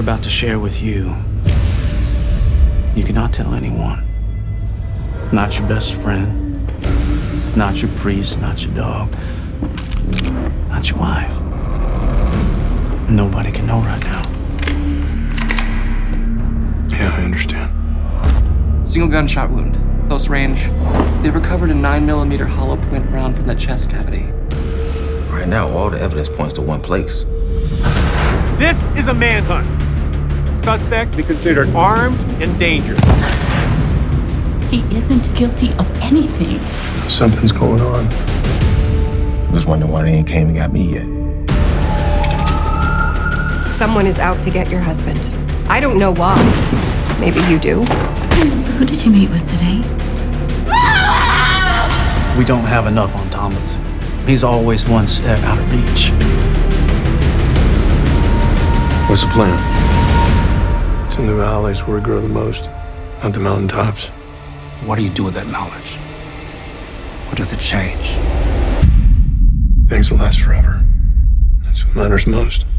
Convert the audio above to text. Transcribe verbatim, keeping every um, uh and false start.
we're about to share with you, you cannot tell anyone. Not your best friend, not your priest, not your dog, not your wife. Nobody can know right now. Yeah, I understand. Single gunshot wound, close range. They recovered a nine millimeter hollow point round from the chest cavity. Right now, all the evidence points to one place. This is a manhunt. Suspect be considered armed and dangerous. He isn't guilty of anything. Something's going on. I was wondering why they ain't came and got me yet. Someone is out to get your husband. I don't know why. Maybe you do. Who did you meet with today? We don't have enough on Thomas. He's always one step out of reach. What's the plan? It's in the valleys where we grow the most, not the mountaintops. What do you do with that knowledge? What does it change? Things will last forever. That's what matters most.